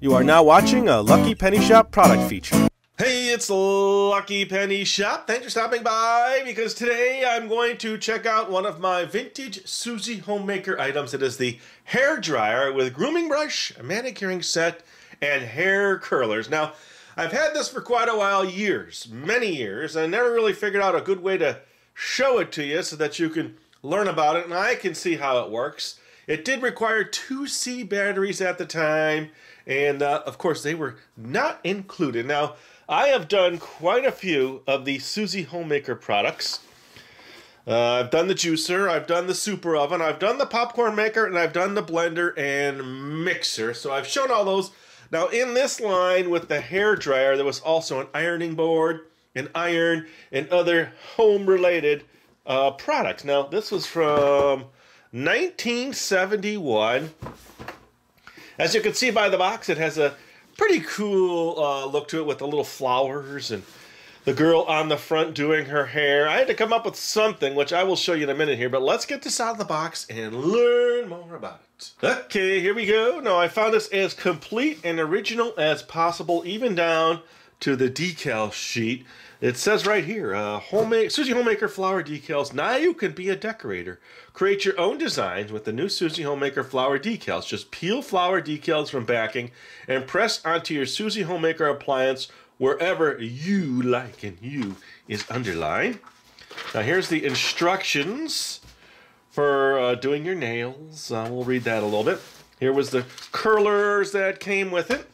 You are now watching a Lucky Penny Shop product feature. Hey, it's Lucky Penny Shop. Thanks for stopping by, because today I'm going to check out one of my vintage Suzy Homemaker items. It is the hair dryer with grooming brush, a manicuring set, and hair curlers. Now, I've had this for quite a while, years, many years, and I never really figured out a good way to show it to you so that you can learn about it and I can see how it works. It did require 2C batteries at the time, and of course they were not included. Now, I have done quite a few of the Suzy Homemaker products. I've done the juicer, I've done the super oven, I've done the popcorn maker, and I've done the blender and mixer. So I've shown all those. Now, in this line with the hair dryer, there was also an ironing board, an iron, and other home-related products. Now, this was from 1971. As you can see by the box, it has a pretty cool look to it with the little flowers and the girl on the front doing her hair. I had to come up with something, which I will show you in a minute here, but let's get this out of the box and learn more about it. Okay, here we go. Now, I found this as complete and original as possible, even down to the decal sheet. It says right here, Suzy Homemaker flower decals. Now you can be a decorator. Create your own designs with the new Suzy Homemaker flower decals. Just peel flower decals from backing and press onto your Suzy Homemaker appliance wherever you like, and you is underlined. Now here's the instructions for doing your nails. We'll read that a little bit. Here was the curlers that came with it.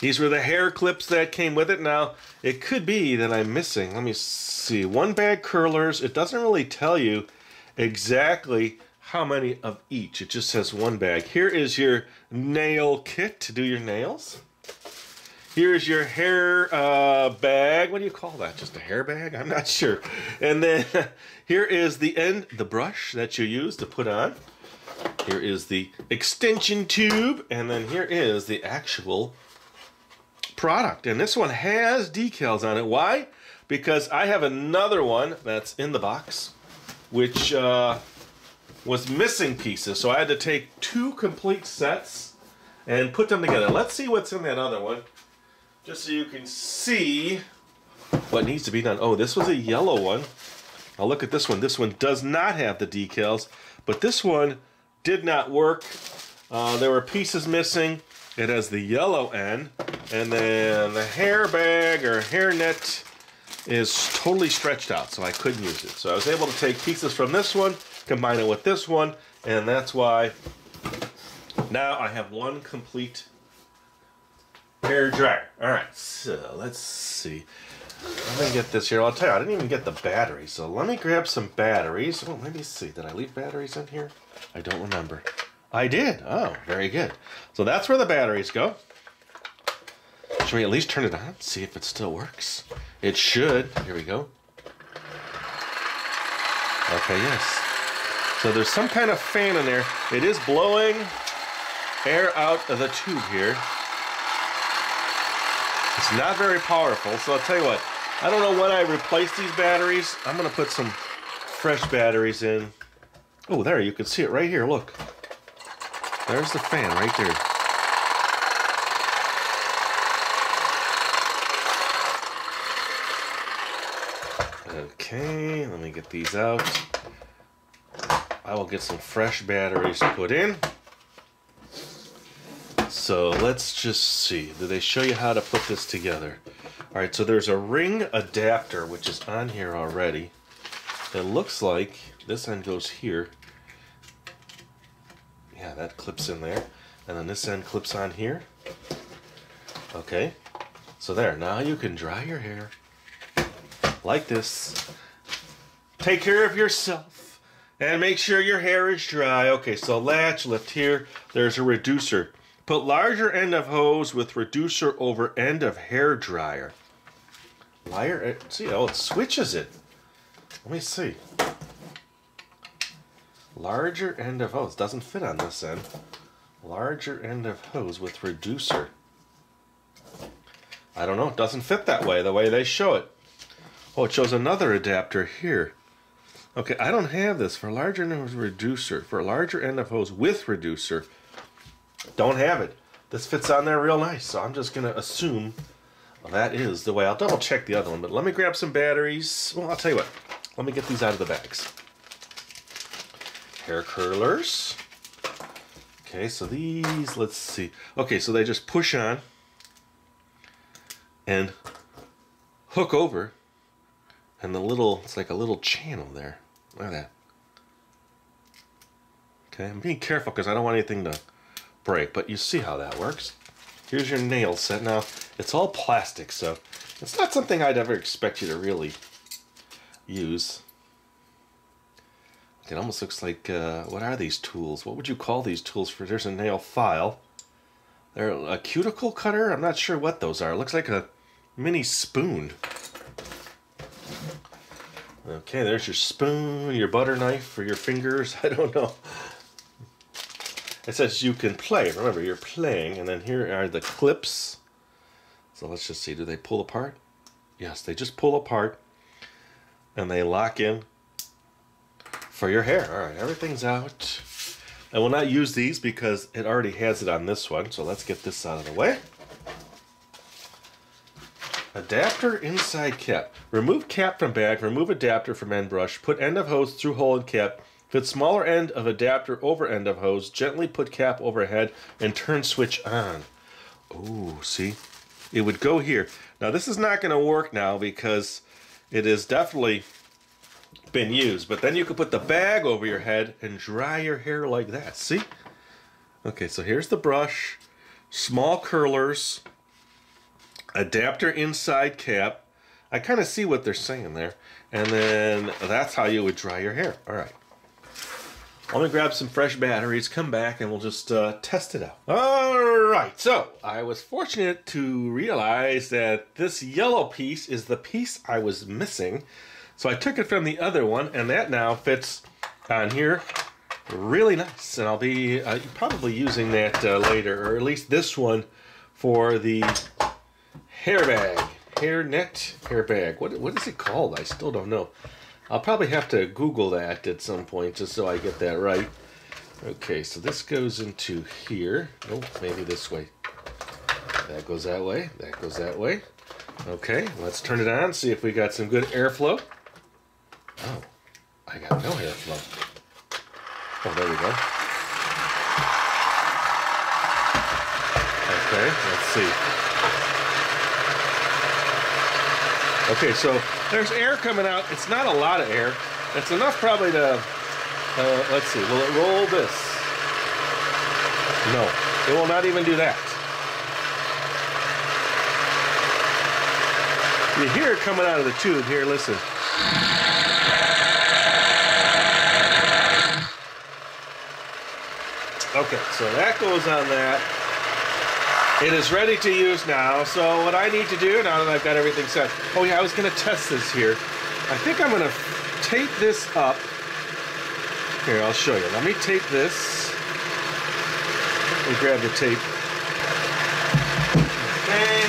These were the hair clips that came with it. Now, it could be that I'm missing. Let me see. One bag curlers. It doesn't really tell you exactly how many of each. It just says one bag. Here is your nail kit to do your nails. Here's your hair bag. What do you call that? Just a hair bag? I'm not sure. And then here is the end, the brush that you use to put on. Here is the extension tube. And then here is the actual product, and this one has decals on it. Why? Because I have another one that's in the box which was missing pieces, so I had to take two complete sets and put them together. Let's see what's in that other one just so you can see what needs to be done. Oh, this was a yellow one. Now look at this one. This one does not have the decals, but this one did not work. There were pieces missing. It has the yellow end, and then the hair bag or hair net is totally stretched out, so I couldn't use it. So I was able to take pieces from this one, combine it with this one, and that's why now I have one complete hair dryer. All right, so let's see. Let me get this here. I'll tell you, I didn't even get the batteries, so let me grab some batteries. Oh, let me see. Did I leave batteries in here? I don't remember. I did. Oh, very good. So that's where the batteries go. Should we at least turn it on? See if it still works. It should. Here we go. Okay, yes. So there's some kind of fan in there. It is blowing air out of the tube here. It's not very powerful, so I'll tell you what. I don't know when I replace these batteries. I'm going to put some fresh batteries in. Oh, there. You can see it right here. Look. There's the fan right there. Okay, let me get these out. I will get some fresh batteries put in. So let's just see. Do they show you how to put this together? All right, so there's a ring adapter, which is on here already. It looks like this end goes here. Yeah, that clips in there, and then this end clips on here. Okay, so there, now you can dry your hair like this. Take care of yourself and make sure your hair is dry. Okay, so latch lift here, there's a reducer. Put larger end of hose with reducer over end of hair dryer. Wire, see, oh, it switches it. Let me see. Larger end of hose. Doesn't fit on this end. Larger end of hose with reducer. I don't know. It doesn't fit that way, the way they show it. Oh, it shows another adapter here. Okay, I don't have this. For larger end of hose reducer. For larger end of hose with reducer. Don't have it. This fits on there real nice, so I'm just going to assume that is the way. I'll double check the other one, but let me grab some batteries. Well, I'll tell you what. Let me get these out of the bags. Hair curlers. Okay, so these, let's see. Okay, so they just push on and hook over, and the little, it's like a little channel there. Look at that. Okay, I'm being careful because I don't want anything to break, but you see how that works. Here's your nail set. Now, it's all plastic, so it's not something I'd ever expect you to really use. It almost looks like, what are these tools? What would you call these tools for? There's a nail file. They're a cuticle cutter? I'm not sure what those are. It looks like a mini spoon. Okay, there's your spoon, your butter knife for your fingers. I don't know. It says you can play. Remember, you're playing. And then here are the clips. So let's just see. Do they pull apart? Yes, they just pull apart. And they lock in for your hair. All right, everything's out. I will not use these because it already has it on this one. So let's get this out of the way. Adapter inside cap. Remove cap from bag. Remove adapter from end brush. Put end of hose through hole in cap. Fit smaller end of adapter over end of hose. Gently put cap overhead and turn switch on. Oh, see? It would go here. Now, this is not going to work now because it has definitely been used. But then you could put the bag over your head and dry your hair like that. See? Okay, so here's the brush. Small curlers. Adapter inside cap. I kind of see what they're saying there. And then that's how you would dry your hair. All right. I'm going to grab some fresh batteries, come back, and we'll just test it out. Alright, so I was fortunate to realize that this yellow piece is the piece I was missing. So I took it from the other one, and that now fits on here really nice. And I'll be probably using that later, or at least this one for the hair bag. Hair net, hair bag. What is it called? I still don't know. I'll probably have to Google that at some point just so I get that right. Okay, so this goes into here. Oh, maybe this way. That goes that way. That goes that way. Okay, let's turn it on, see if we got some good airflow. Oh, I got no airflow. Oh, there we go. Okay, let's see. Okay, so there's air coming out. It's not a lot of air. It's enough probably to, let's see, will it roll this? No, it will not even do that. You hear it coming out of the tube here, listen. Okay, so that goes on that. It is ready to use now, so what I need to do now that I've got everything set... Oh yeah, I was going to test this here. I think I'm going to tape this up. Here, I'll show you. Let me tape this. Let me grab the tape. Okay.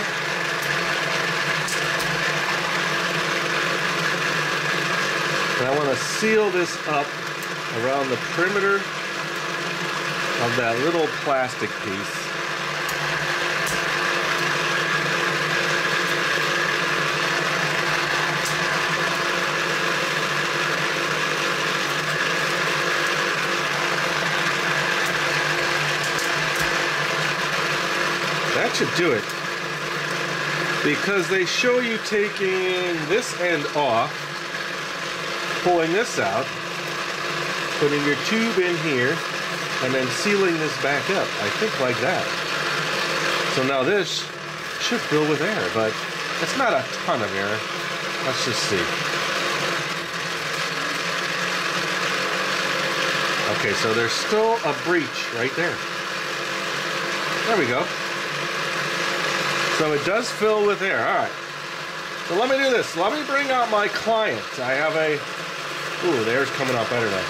And I want to seal this up around the perimeter of that little plastic piece. Should do it because they show you taking this end off, pulling this out, putting your tube in here, and then sealing this back up, I think, like that. So now this should fill with air, but it's not a ton of air. Let's just see. Okay, so there's still a breach right there. There we go. So it does fill with air. All right. So let me do this. Let me bring out my client. I have a... Ooh, the air's coming out better now.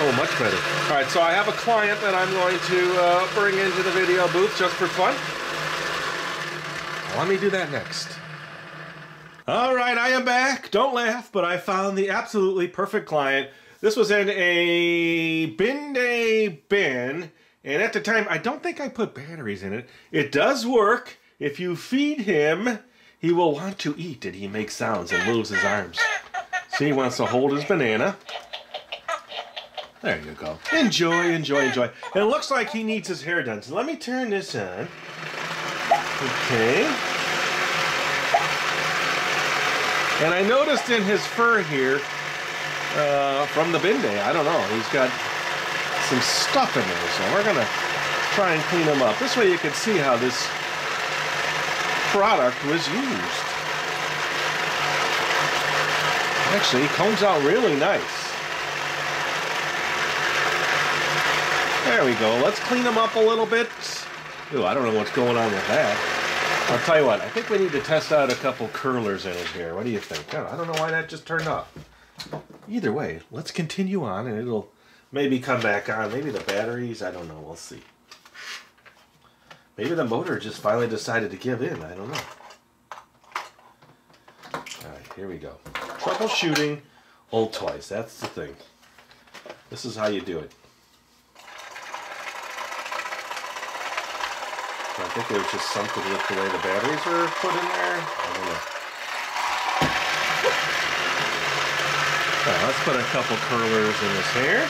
Oh, much better. All right, so I have a client that I'm going to bring into the video booth just for fun. Let me do that next. All right, I am back. Don't laugh, but I found the absolutely perfect client. This was in a bin day bin. And at the time, I don't think I put batteries in it. It does work. If you feed him, he will want to eat, and he makes sounds and moves his arms. See, he wants to hold his banana. There you go. Enjoy, enjoy, enjoy. And it looks like he needs his hair done. So let me turn this on. Okay. And I noticed in his fur here, from the bin day, I don't know, he's got some stuff in there. So we're going to try and clean him up. This way you can see how this product was used. Actually, it comes out really nice. There we go. Let's clean them up a little bit. Ooh, I don't know what's going on with that. I'll tell you what, I think we need to test out a couple curlers in it here. What do you think? I don't know why that just turned off. Either way, let's continue on and it'll maybe come back on. Maybe the batteries, I don't know. We'll see. Maybe the motor just finally decided to give in. I don't know. All right, here we go. Troubleshooting old toys. That's the thing. This is how you do it. I think it was just something with the way the batteries were put in there. I don't know. All right, let's put a couple curlers in this hair. Okay,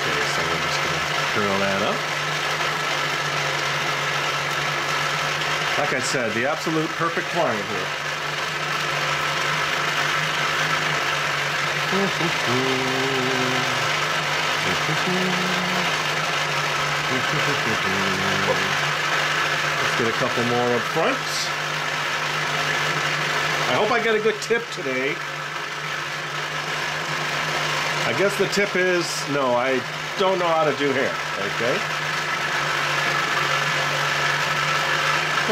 so we're just going to curl that up. Like I said, the absolute perfect client here. Let's get a couple more up front. I hope I got a good tip today. I guess the tip is, no, I don't know how to do hair, okay?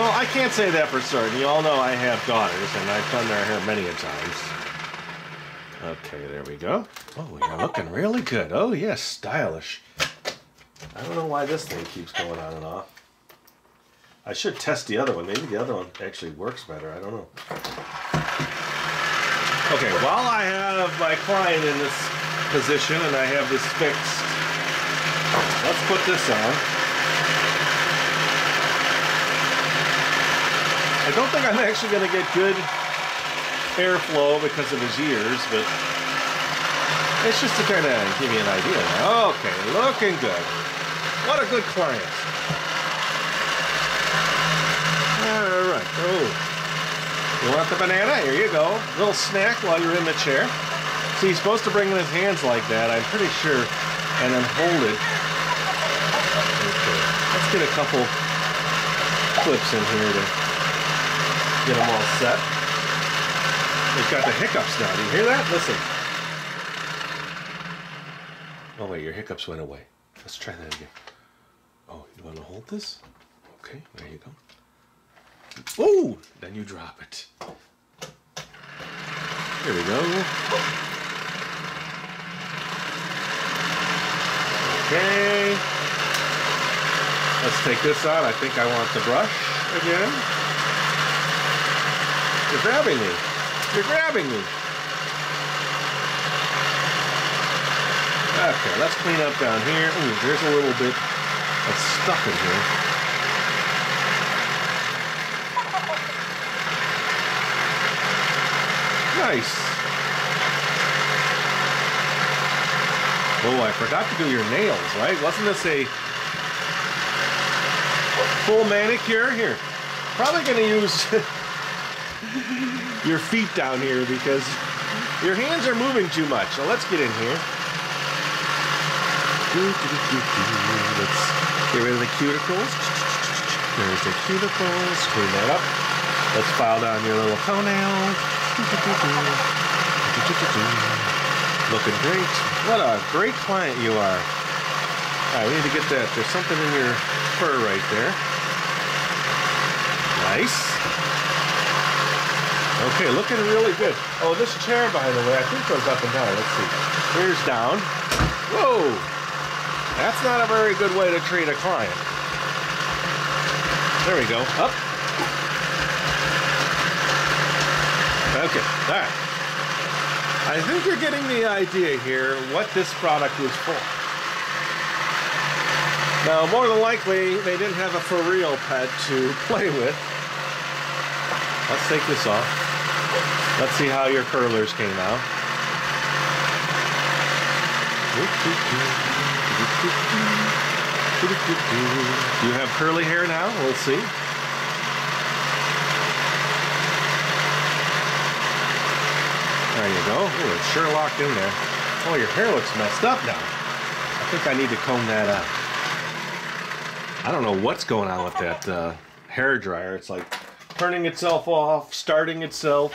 Well, I can't say that for certain. You all know I have daughters, and I've done their hair many a times. Okay, there we go. Oh, you're looking really good. Oh, yes, yeah, stylish. I don't know why this thing keeps going on and off. I should test the other one. Maybe the other one actually works better. I don't know. Okay, while I have my client in this position and I have this fixed, let's put this on. I don't think I'm actually going to get good airflow because of his ears, but it's just to kind of give you an idea. Okay, looking good. What a good client. All right. Oh, you want the banana? Here you go. A little snack while you're in the chair. See, he's supposed to bring in his hands like that, I'm pretty sure, and then hold it. Okay. Let's get a couple clips in here to get them all set. He's got the hiccups now. Do you hear that? Listen. Oh, wait, your hiccups went away. Let's try that again. Oh, you want to hold this? Okay, there you go. Oh, then you drop it. Here we go. Okay. Let's take this out. I think I want the brush again. You're grabbing me. You're grabbing me. Okay, let's clean up down here. Ooh, there's a little bit of stuff in here. Nice. Oh, I forgot to do your nails, right? Wasn't this a full manicure? Here. Probably going to use your feet down here because your hands are moving too much. So let's get in here. Let's get rid of the cuticles. There's the cuticles. Clean that up. Let's file down your little toenail. Looking great. What a great client you are. All right, we need to get that. There's something in your fur right there. Nice. Okay, looking really good. Oh, this chair, by the way, I think goes up and down. Let's see. Here's down. Whoa! That's not a very good way to treat a client. There we go. Up. Okay, all right. I think you're getting the idea here what this product was for. Now, more than likely, they didn't have a Fur Real pet to play with. Let's take this off. Let's see how your curlers came out. Do you have curly hair now? We'll see. There you go. Ooh, it's sure locked in there. Oh, your hair looks messed up now. I think I need to comb that out. I don't know what's going on with that hair dryer. It's like turning itself off, starting itself.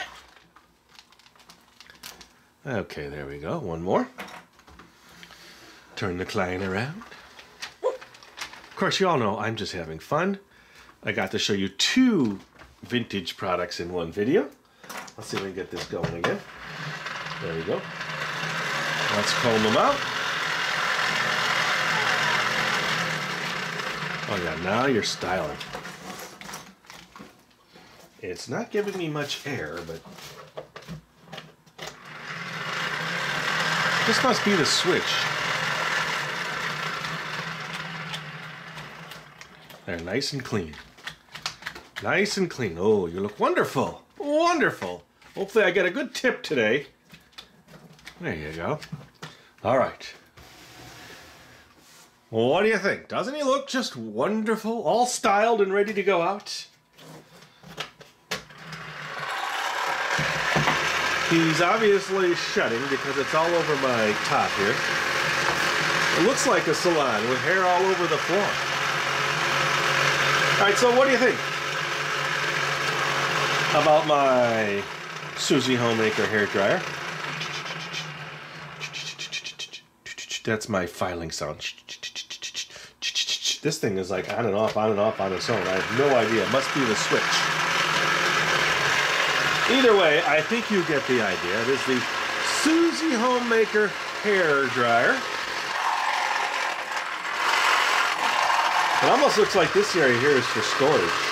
Okay, there we go. One more. Turn the client around. Of course, you all know I'm just having fun. I got to show you two vintage products in one video. Let's see if we can get this going again. There you go. Let's comb them out. Oh yeah, now you're styling. It's not giving me much air, but this must be the switch. They're nice and clean. Nice and clean. Oh, you look wonderful. Wonderful. Hopefully I get a good tip today. There you go. All right. Well, what do you think? Doesn't he look just wonderful? All styled and ready to go out? He's obviously shedding because it's all over my top here. It looks like a salon with hair all over the floor. All right, so what do you think about my Suzy Homemaker hair dryer? That's my filing sound. This thing is like on and off, on and off on its own. I have no idea. It must be the switch. Either way, I think you get the idea. It is the Suzy Homemaker hair dryer. It almost looks like this area here is for storage.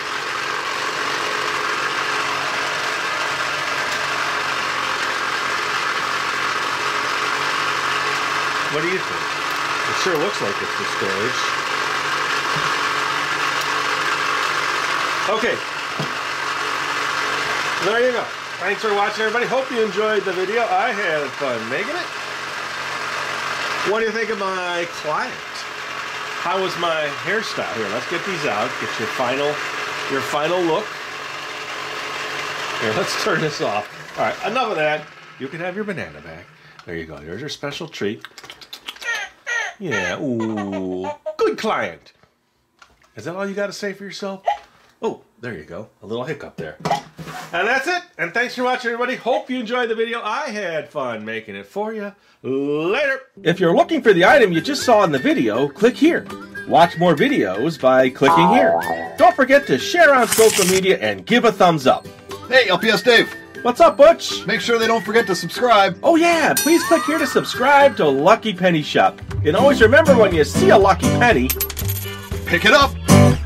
What do you think? It sure looks like it's for storage. Okay. There you go. Thanks for watching, everybody. Hope you enjoyed the video. I had fun making it. What do you think of my client? How was my hairstyle? Here, let's get these out. Get your final look. Here, let's turn this off. All right, enough of that. You can have your banana back. There you go. Here's your special treat. Yeah, ooh, good client. Is that all you got to say for yourself? Oh, there you go, a little hiccup there. And that's it, and thanks for watching, everybody. Hope you enjoyed the video. I had fun making it for you. Later. If you're looking for the item you just saw in the video, click here. Watch more videos by clicking here. Don't forget to share on social media and give a thumbs up. Hey, LPS Dave. What's up, Butch? Make sure they don't forget to subscribe. Oh yeah, please click here to subscribe to Lucky Penny Shop. And always remember, when you see a lucky penny, pick it up.